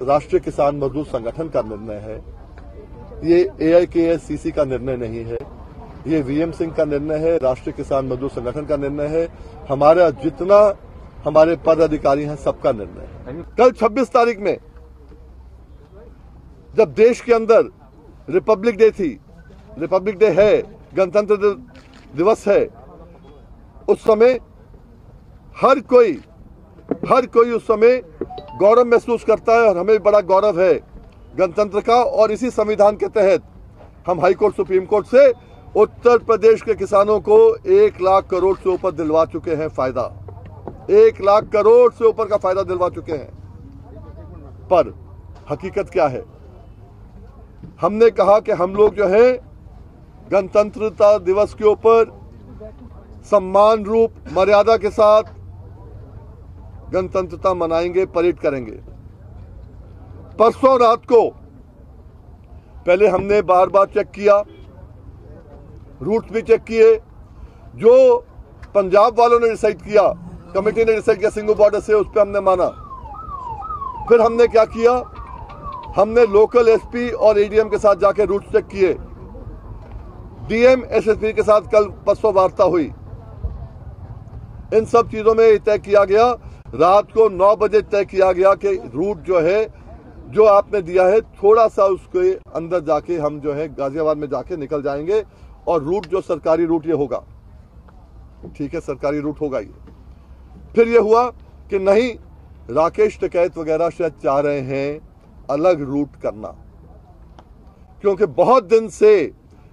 राष्ट्रीय किसान मजदूर संगठन का निर्णय है, ये AIKSCC का निर्णय नहीं है, ये वीएम सिंह का निर्णय है, राष्ट्रीय किसान मजदूर संगठन का निर्णय है, हमारा जितना हमारे पदाधिकारी हैं सबका निर्णय है। कल 26 तारीख में जब देश के अंदर रिपब्लिक डे थी, रिपब्लिक डे है, गणतंत्र दिवस है, उस समय हर कोई उस समय गौरव महसूस करता है और हमें बड़ा गौरव है गणतंत्र का। और इसी संविधान के तहत हम हाईकोर्ट सुप्रीम कोर्ट से उत्तर प्रदेश के किसानों को 1 लाख करोड़ से ऊपर दिलवा चुके हैं फायदा, 1 लाख करोड़ से ऊपर का फायदा दिलवा चुके हैं। पर हकीकत क्या है, हमने कहा कि हम लोग जो है गणतंत्रता दिवस के ऊपर सम्मान रूप मर्यादा के साथ गणतंत्रता मनाएंगे, परेड करेंगे। परसों रात को पहले हमने बार-बार चेक किया, रूट भी चेक किए, जो पंजाब वालों ने डिसाइड किया, कमेटी ने डिसाइड किया सिंगू बॉर्डर से, उस पर हमने माना। फिर हमने क्या किया, हमने लोकल एसपी और एडीएम के साथ जाके रूट चेक किए, डीएम एसएसपी के साथ कल परसों वार्ता हुई। इन सब चीजों में तय किया गया, रात को 9 बजे तय किया गया कि रूट जो है जो आपने दिया है थोड़ा सा उसके अंदर जाके हम जो है गाजियाबाद में जाके निकल जाएंगे, और रूट जो सरकारी रूट ये होगा, ठीक है, सरकारी रूट होगा ये। फिर ये हुआ कि नहीं, राकेश टिकैत वगैरह शायद चाह रहे हैं अलग रूट करना, क्योंकि बहुत दिन से,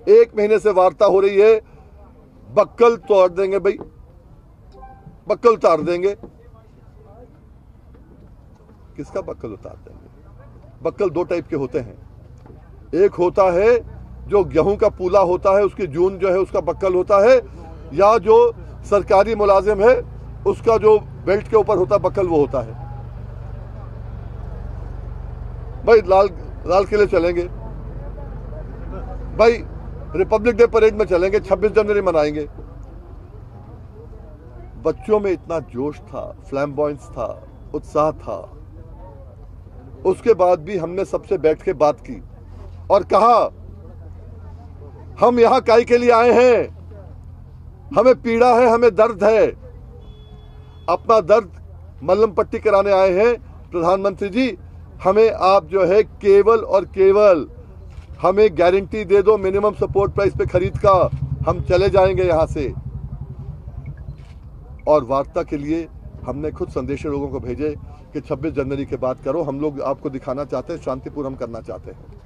1 महीने से वार्ता हो रही है, बक्कल तोड़ देंगे भाई, बक्कल उतार देंगे। किसका बक्कल उतार देंगे? बक्कल 2 टाइप के होते हैं, एक होता है जो गेहूं का पूला होता है, उसकी जून जो है उसका बक्कल होता है, या जो सरकारी मुलाजिम है उसका जो बेल्ट के ऊपर होता है बक्कल वो होता है। भाई लाल किले चलेंगे, भाई रिपब्लिक डे परेड में चलेंगे, 26 जनवरी मनाएंगे। बच्चों में इतना जोश था, फ्लैम्बॉयंस था, उत्साह था। उसके बाद भी हमने सबसे बैठ के बात की और कहा हम यहां काहे के लिए आए हैं, हमें पीड़ा है, हमें दर्द है, अपना दर्द मलहम पट्टी कराने आए हैं। प्रधानमंत्री जी हमें आप जो है केवल और केवल हमें गारंटी दे दो मिनिमम सपोर्ट प्राइस पे खरीद का, हम चले जाएंगे यहां से। और वार्ता के लिए हमने खुद संदेश लोगों को भेजे कि 26 जनवरी के बाद करो, हम लोग आपको दिखाना चाहते हैं, शांतिपूर्ण हम करना चाहते हैं।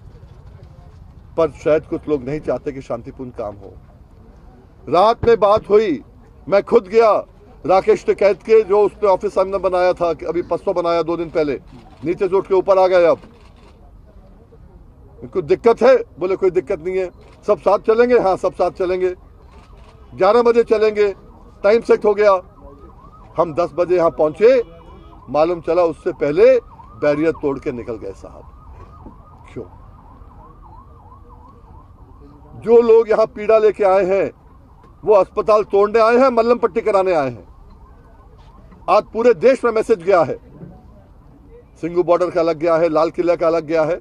पर शायद कुछ लोग नहीं चाहते कि शांतिपूर्ण काम हो। रात में बात हुई, मैं खुद गया राकेश टिकैत के जो उसने ऑफिस हमने बनाया था, अभी परसों बनाया, 2 दिन पहले, नीचे जोट के ऊपर आ गए। अब कोई दिक्कत है? बोले कोई दिक्कत नहीं है, सब साथ चलेंगे। हाँ सब साथ चलेंगे, 11 बजे चलेंगे, टाइम सेट हो गया। हम 10 बजे यहाँ पहुंचे, मालूम चला उससे पहले बैरियर तोड़ के निकल गए साहब। क्यों? जो लोग यहाँ पीड़ा लेके आए हैं वो अस्पताल तोड़ने आए हैं, मलहम पट्टी कराने आए हैं। आज पूरे देश में मैसेज गया है, सिंगू बॉर्डर का अलग गया है, लाल किला का अलग गया है।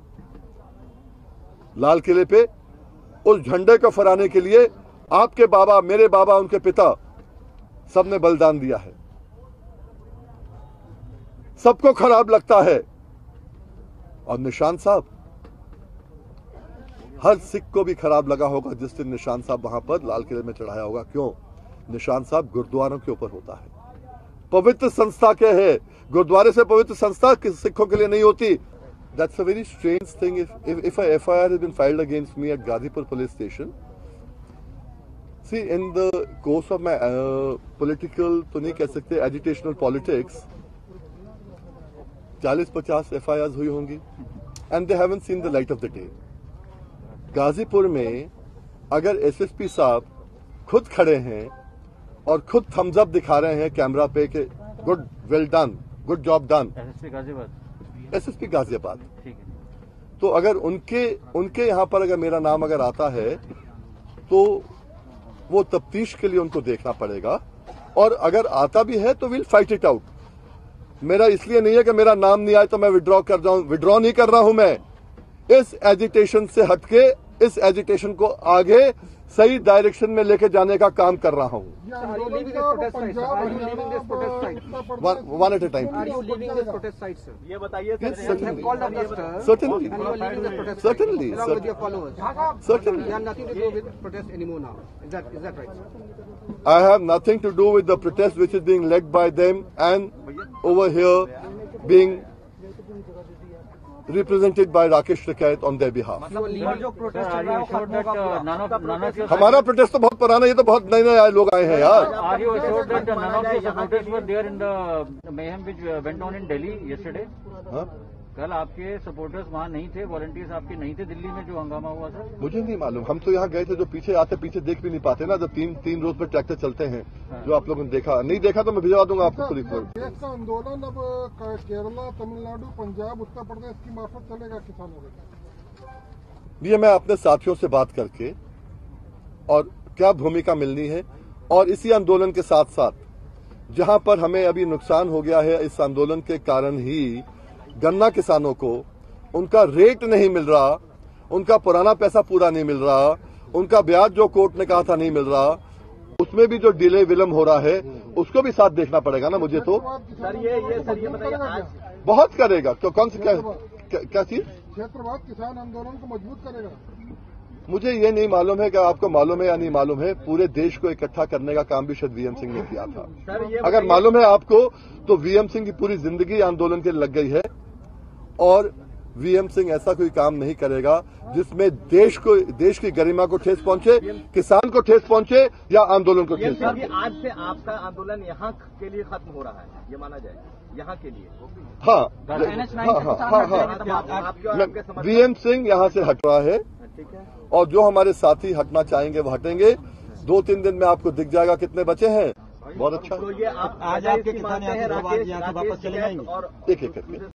लाल किले पे उस झंडे को फहराने के लिए आपके बाबा, मेरे बाबा, उनके पिता, सबने बलिदान दिया है। सबको खराब लगता है। और निशान साहब, हर सिख को भी खराब लगा होगा जिस दिन निशान साहब वहां पर लाल किले में चढ़ाया होगा। क्यों? निशान साहब गुरुद्वारों के ऊपर होता है, पवित्र संस्था के है, गुरुद्वारे से पवित्र संस्था सिखों के लिए नहीं होती। That's a very strange thing. If a FIR has been filed against me at Gazipur police station, see, in the course of my political, तो नहीं कह सकते agitational politics, 40-50 FIRs हुई होंगी, and they haven't seen the light of the day. Ghazipur में अगर SSP साहब खुद खड़े हैं और खुद thumbs up दिखा रहे हैं कैमरा पे कि good, well done, good job done. SSP Ghazipur, SSP Ghaziabad, तो अगर उनके यहाँ पर अगर मेरा नाम अगर आता है तो वो तफ्तीश के लिए उनको देखना पड़ेगा, और अगर आता भी है तो विल फाइट इट आउट। मेरा इसलिए नहीं है कि मेरा नाम नहीं आए तो मैं विड्रॉ कर जाऊं, विड्रॉ नहीं कर रहा हूं। मैं इस एजिटेशन से हटके इस एजिटेशन को आगे सही डायरेक्शन में लेके जाने का काम कर रहा हूं। One at a time. ये बताइए certainly. I have nothing to do with the protest which is being led by them and over here being represented by Rakesh Tikait on their behalf. हमारा प्रोटेस्ट तो बहुत पुराना, ये तो बहुत नए नए लोग आए हैं यार। कल आपके सपोर्टर्स वहाँ नहीं थे, वॉलंटियर्स आपके नहीं थे दिल्ली में जो हंगामा हुआ था? मुझे नहीं मालूम, हम तो यहाँ गए थे। जो पीछे आते पीछे देख भी नहीं पाते ना, जब तीन रोज पर ट्रैक्टर चलते हैं। जो आप लोगों ने देखा नहीं देखा तो मैं भिजवा दूंगा आपको पूरी रिपोर्ट। देश का आंदोलन अब केरला, तमिलनाडु, पंजाब, उत्तर प्रदेश की मार्फत चलेगा किसानों के। ये मैं अपने साथियों से बात करके और क्या भूमिका मिलनी है, और इसी आंदोलन के साथ साथ जहाँ पर हमें अभी नुकसान हो गया है इस आंदोलन के कारण ही, गन्ना किसानों को उनका रेट नहीं मिल रहा, उनका पुराना पैसा पूरा नहीं मिल रहा, उनका ब्याज जो कोर्ट ने कहा था नहीं मिल रहा, उसमें भी जो डिले विलंब हो रहा है उसको भी साथ देखना पड़ेगा ना। मुझे तो सर ये बताइए आज बहुत करेगा तो कौन सी क्या चीज क्षेत्रवाद किसान आंदोलन को मजबूत करेगा। मुझे ये नहीं मालूम है कि आपको मालूम है या नहीं मालूम है, पूरे देश को इकट्ठा करने का काम भी शायद वीएम सिंह ने किया था। अगर मालूम है आपको तो वीएम सिंह की पूरी जिंदगी आंदोलन के लग गई है, और वीएम सिंह ऐसा कोई काम नहीं करेगा जिसमें देश की गरिमा को ठेस पहुंचे, किसान को ठेस पहुंचे या आंदोलन को ठेस पहुंचे। आज से आपका आंदोलन यहाँ के लिए खत्म हो रहा है, ये माना जाएगा यहाँ के लिए? हाँ, वीएम सिंह यहाँ से हट रहा है और जो हमारे साथी हटना चाहेंगे वो हटेंगे। 2-3 दिन में आपको दिख जाएगा कितने बचे हैं। बहुत अच्छा, आज आपके किसान यहाँ से वापस चले जाएंगे एक एक करके।